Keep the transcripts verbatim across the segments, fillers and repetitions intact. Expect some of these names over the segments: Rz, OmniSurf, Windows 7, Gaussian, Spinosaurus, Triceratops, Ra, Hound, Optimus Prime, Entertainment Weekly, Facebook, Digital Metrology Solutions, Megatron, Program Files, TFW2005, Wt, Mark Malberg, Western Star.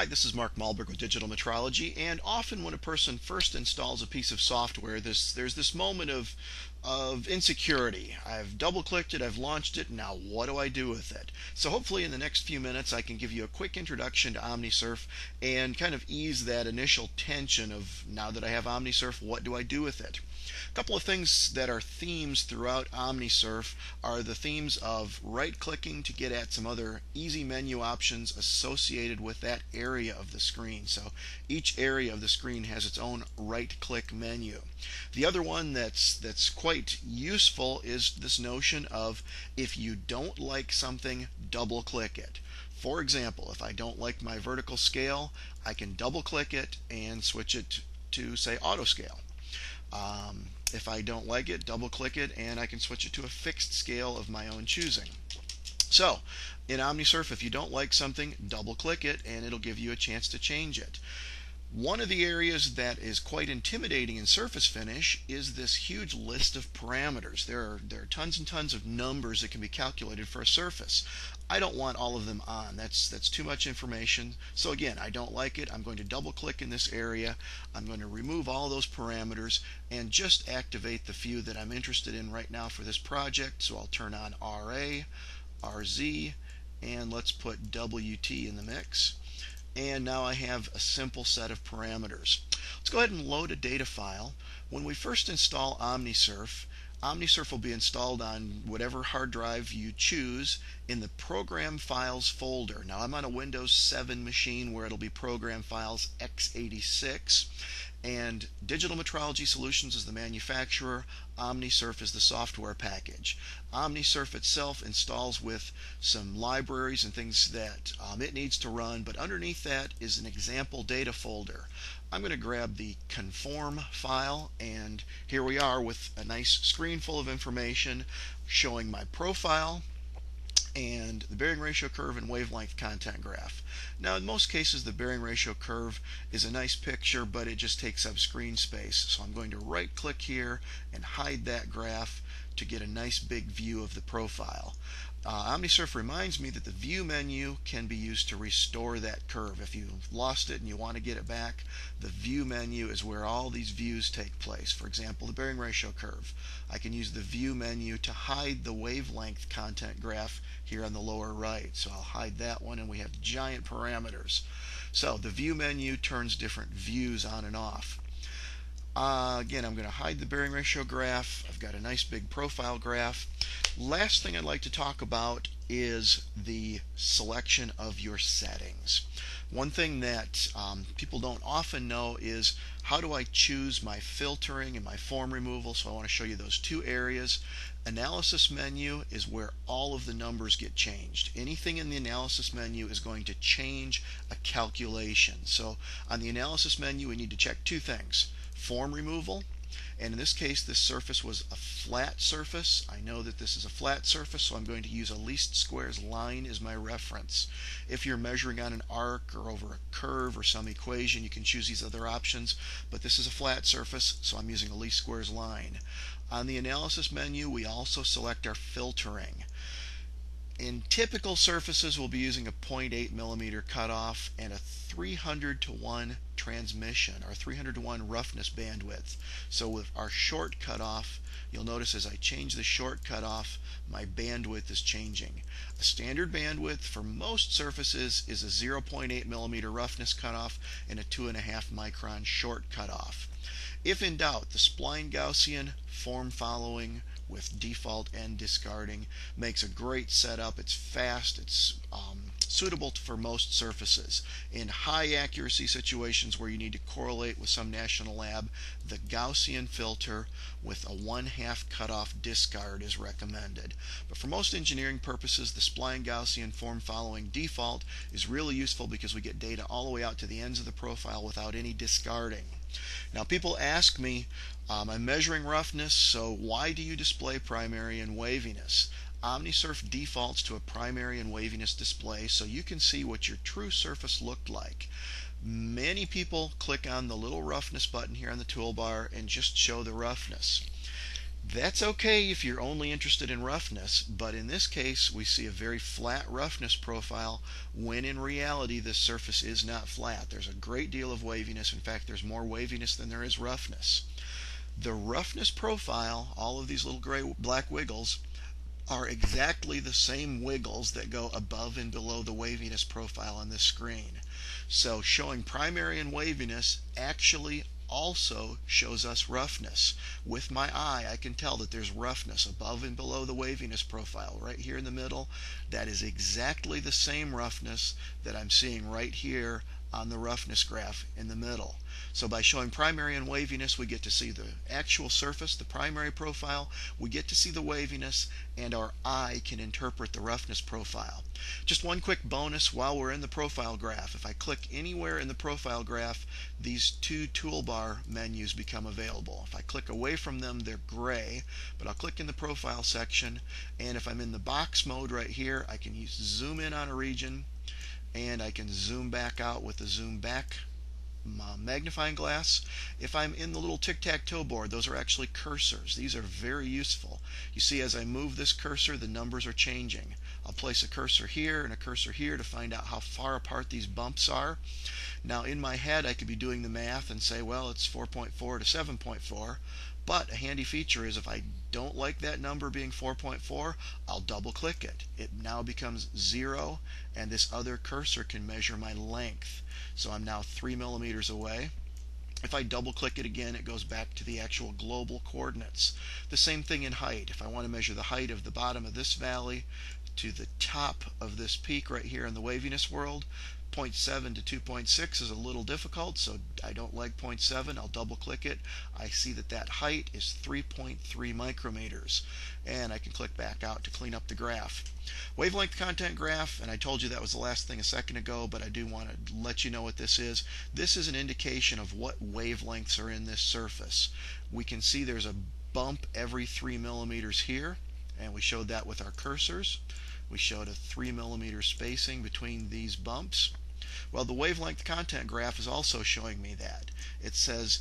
Hi, this is Mark Malberg with Digital Metrology, and often when a person first installs a piece of software, this, there's this moment of, of insecurity. I've double-clicked it, I've launched it, now what do I do with it? So hopefully in the next few minutes I can give you a quick introduction to OmniSurf and kind of ease that initial tension of, now that I have OmniSurf, what do I do with it? A couple of things that are themes throughout OmniSurf are the themes of right-clicking to get at some other easy menu options associated with that area of the screen. So each area of the screen has its own right-click menu. The other one that's that's quite useful is this notion of, if you don't like something, double-click it. For example, if I don't like my vertical scale, I can double-click it and switch it to, say, auto scale. Um, if I don't like it, double-click it, and I can switch it to a fixed scale of my own choosing. So, in OmniSurf, if you don't like something, double-click it, and it'll give you a chance to change it. One of the areas that is quite intimidating in surface finish is this huge list of parameters. There are, there are tons and tons of numbers that can be calculated for a surface. I don't want all of them on. That's, that's too much information. So again, I don't like it. I'm going to double click in this area. I'm going to remove all those parameters and just activate the few that I'm interested in right now for this project. So I'll turn on Ra, Rz, and let's put Wt in the mix. And now I have a simple set of parameters. Let's go ahead and load a data file. When we first install OmniSurf, OmniSurf will be installed on whatever hard drive you choose in the Program Files folder. Now I'm on a Windows seven machine where it'll be Program Files x eighty-six, and Digital Metrology Solutions is the manufacturer, OmniSurf is the software package. OmniSurf itself installs with some libraries and things that um, it needs to run, but underneath that is an example data folder. I'm going to grab the conform file, and here we are with a nice screen full of information showing my profile and the bearing ratio curve and wavelength content graph. Now in most cases the bearing ratio curve is a nice picture, but it just takes up screen space, so I'm going to right click here and hide that graph to get a nice big view of the profile. Uh, OmniSurf reminds me that the view menu can be used to restore that curve. If you've lost it and you want to get it back, the view menu is where all these views take place. For example, the bearing ratio curve. I can use the view menu to hide the wavelength content graph here on the lower right. So I'll hide that one, and we have giant parameters. So the view menu turns different views on and off. Uh, again, I'm going to hide the bearing ratio graph. I've got a nice big profile graph. Last thing I'd like to talk about is the selection of your settings. One thing that um, people don't often know is, how do I choose my filtering and my form removal? So I want to show you those two areas. Analysis menu is where all of the numbers get changed. Anything in the analysis menu is going to change a calculation. So on the analysis menu, we need to check two things. Form removal, and in this case this surface was a flat surface. I know that this is a flat surface, so I'm going to use a least squares line as my reference. If you're measuring on an arc or over a curve or some equation, you can choose these other options, but this is a flat surface, so I'm using a least squares line. On the analysis menu we also select our filtering. In typical surfaces, we'll be using a zero point eight millimeter cutoff and a three hundred to one transmission, or three hundred to one roughness bandwidth. So with our short cutoff, you'll notice as I change the short cutoff, my bandwidth is changing. A standard bandwidth for most surfaces is a zero point eight millimeter roughness cutoff and a two point five micron short cutoff. If in doubt, the spline Gaussian, form following with default end discarding makes a great setup. It's fast, it's um, suitable for most surfaces. In high accuracy situations where you need to correlate with some national lab, the Gaussian filter with a one-half cutoff discard is recommended. But for most engineering purposes, the spline Gaussian form following default is really useful because we get data all the way out to the ends of the profile without any discarding. Now people ask me, um, I'm measuring roughness, so why do you display primary and waviness? OmniSurf defaults to a primary and waviness display, so you can see what your true surface looked like. Many people click on the little roughness button here on the toolbar and just show the roughness. That's okay if you're only interested in roughness, but in this case we see a very flat roughness profile when in reality this surface is not flat. There's a great deal of waviness. In fact, there's more waviness than there is roughness. The roughness profile, all of these little gray black wiggles, are exactly the same wiggles that go above and below the waviness profile on this screen. So showing primary and waviness actually also shows us roughness. With my eye, I can tell that there's roughness above and below the waviness profile. Right here in the middle, that is exactly the same roughness that I'm seeing right here on the roughness graph in the middle. So by showing primary and waviness, we get to see the actual surface, the primary profile, we get to see the waviness, and our eye can interpret the roughness profile. Just one quick bonus while we're in the profile graph. If I click anywhere in the profile graph, these two toolbar menus become available. If I click away from them, they're gray, but I'll click in the profile section, and if I'm in the box mode right here, I can use zoom in on a region, and I can zoom back out with the zoom back magnifying glass. If I'm in the little tic-tac-toe board, those are actually cursors. These are very useful. You see, as I move this cursor, the numbers are changing. I'll place a cursor here and a cursor here to find out how far apart these bumps are. Now in my head, I could be doing the math and say, well, it's four point four to seven point four. But a handy feature is if I don't like that number being four point four, I'll double click it. It now becomes zero, and this other cursor can measure my length. So I'm now three millimeters away. If I double click it again, it goes back to the actual global coordinates. The same thing in height. If I want to measure the height of the bottom of this valley to the top of this peak right here in the waviness world, zero point seven to two point six is a little difficult, so I don't like zero point seven. I'll double click it. I see that that height is three point three micrometers, and I can click back out to clean up the graph. Wavelength content graph, and I told you that was the last thing a second ago, but I do want to let you know what this is. This is an indication of what wavelengths are in this surface. We can see there's a bump every three millimeters here, and we showed that with our cursors. We showed a three millimeter spacing between these bumps. Well, the wavelength content graph is also showing me that. It says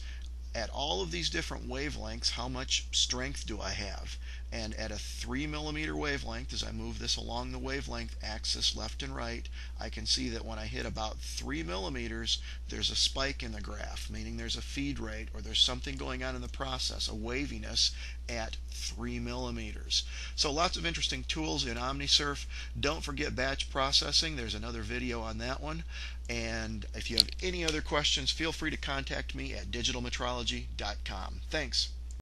at all of these different wavelengths, how much strength do I have? And at a three millimeter wavelength, as I move this along the wavelength axis left and right, I can see that when I hit about three millimeters, there's a spike in the graph, meaning there's a feed rate or there's something going on in the process, a waviness at three millimeters. So lots of interesting tools in OmniSurf. Don't forget batch processing. There's another video on that one. And if you have any other questions, feel free to contact me at digital metrology dot com. Thanks.